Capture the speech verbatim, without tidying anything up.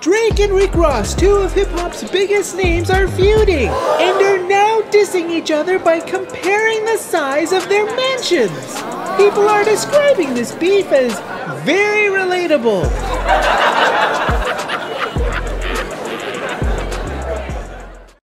Drake and Rick Ross, two of hip-hop's biggest names, are feuding, and are now dissing each other by comparing the size of their mansions. People are describing this beef as very relatable.